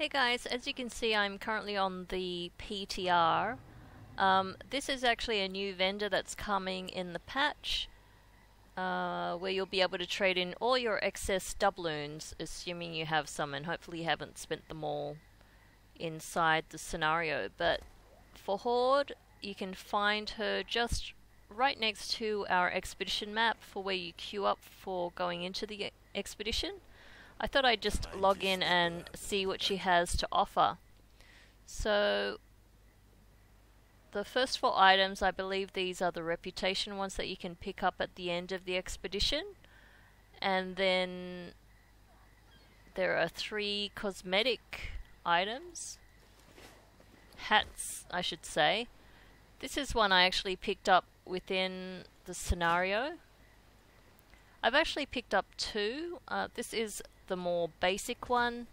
Hey guys, as you can see I'm currently on the PTR. This is actually a new vendor that's coming in the patch where you'll be able to trade in all your excess doubloons, assuming you have some, and hopefully you haven't spent them all inside the scenario. But for Horde, you can find her just right next to our expedition map for where you queue up for going into the expedition. I thought I'd just log in and see what she has to offer. So the first four items, I believe these are the reputation ones that you can pick up at the end of the expedition. And then there are three cosmetic items. Hats, I should say. This is one I actually picked up within the scenario. I've actually picked up two. This is the more basic one,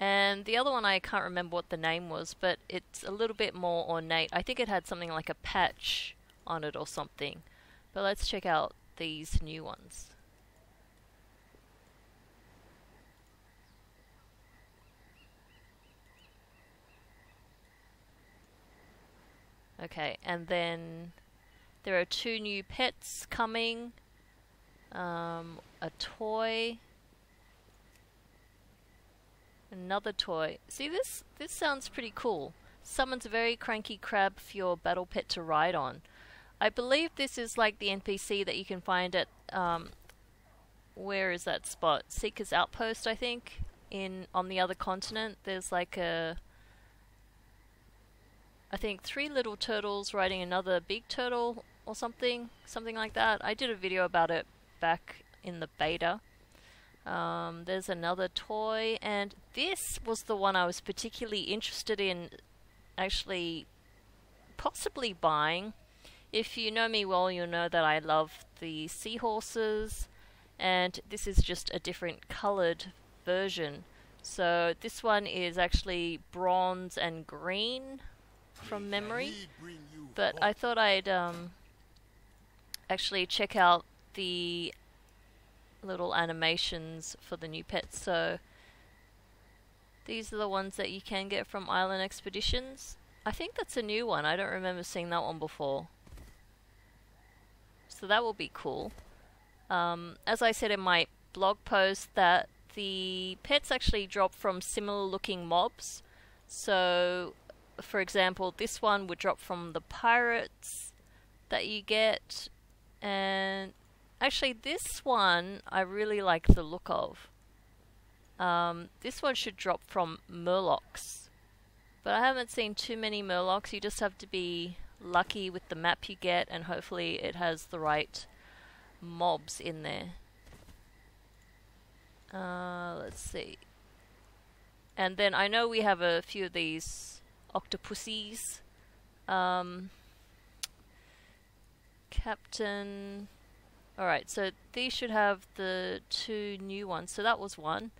and the other one I can't remember what the name was, but it's a little bit more ornate. I think it had something like a patch on it or something, but let's check out these new ones. Okay, and then there are two new pets coming, a toy, another toy. See, this sounds pretty cool. Summons a very cranky crab for your battle pet to ride on. I believe this is like the NPC that you can find at, where is that spot? Seeker's Outpost, I think, on the other continent. There's like I think three little turtles riding another big turtle or something like that. I did a video about it back in the beta. There's another toy, and this was the one I was particularly interested in actually possibly buying. If you know me well, you'll know that I love the seahorses, and this is just a different colored version. So this one is actually bronze and green from memory, but I thought I'd actually check out the little animations for the new pets. So these are the ones that you can get from Island Expeditions. I think that's a new one. I don't remember seeing that one before, so that will be cool. As I said in my blog post, that the pets actually drop from similar looking mobs. So for example, this one would drop from the pirates that you get, and actually this one I really like the look of. This one should drop from murlocs, but I haven't seen too many murlocs. You just have to be lucky with the map you get, and hopefully it has the right mobs in there. Let's see. And then I know we have a few of these octopussies. Captain. Alright, so these should have the two new ones. So that was one.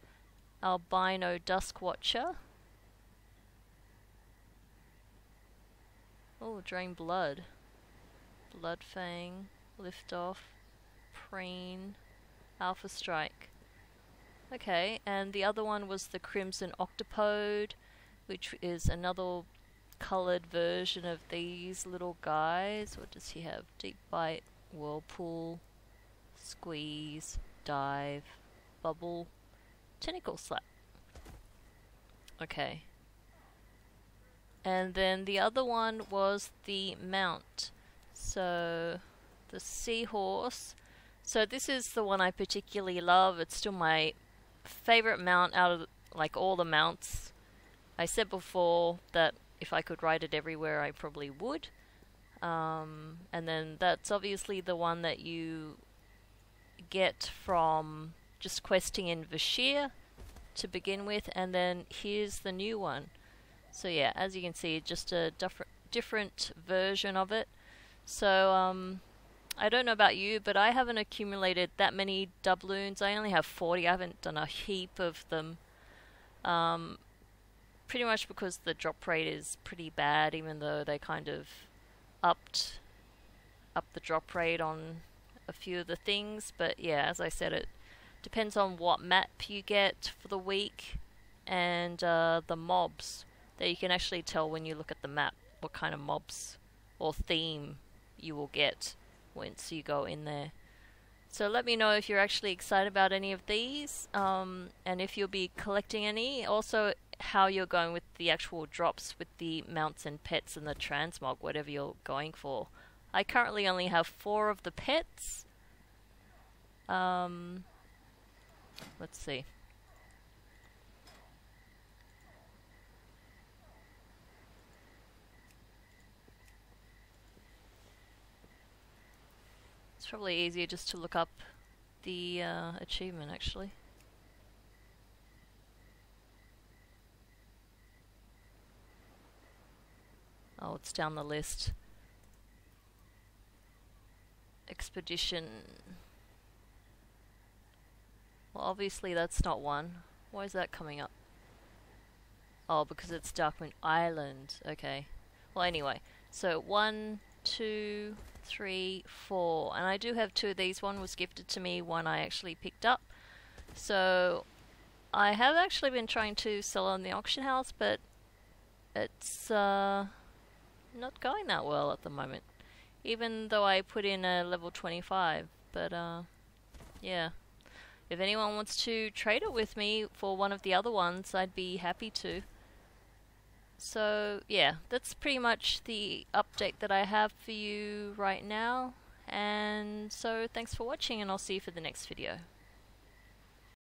Albino Duskwatcher. Oh, Drain Blood. Bloodfang. Liftoff. Preen. Alpha Strike. Okay, and the other one was the Crimson Octopode, which is another coloured version of these little guys. What does he have? Deep Bite, Whirlpool, Squeeze, Dive, Bubble, Tentacle Slap. Okay. And then the other one was the mount. So the seahorse. So this is the one I particularly love. It's still my favourite mount out of like all the mounts. I said before that if I could ride it everywhere I probably would. And then that's obviously the one that you get from just questing in Vashir to begin with, and then here's the new one. So yeah, as you can see, just a different version of it. So I don't know about you, but I haven't accumulated that many doubloons. I only have 40. I haven't done a heap of them. Pretty much because the drop rate is pretty bad, even though they kind of upped the drop rate on a few of the things. But yeah, as I said, it Depends on what map you get for the week and the mobs. That you can actually tell when you look at the map what kind of mobs or theme you will get once you go in there. So let me know if you're actually excited about any of these, and if you'll be collecting any. Also, how you're going with the actual drops with the mounts and pets and the transmog, whatever you're going for. I currently only have 4 of the pets. Let's see. It's probably easier just to look up the achievement, actually. Oh, it's down the list. Expedition. Well, obviously that's not one. Why is that coming up? Oh, because it's Darkmoon Island. Okay. Well, anyway. So, 1, 2, 3, 4, and I do have 2 of these. One was gifted to me, one I actually picked up. So I have actually been trying to sell on the auction house, but it's not going that well at the moment, even though I put in a level 25. But yeah, if anyone wants to trade it with me for one of the other ones, I'd be happy to. So yeah, that's pretty much the update that I have for you right now, and so thanks for watching, and I'll see you for the next video.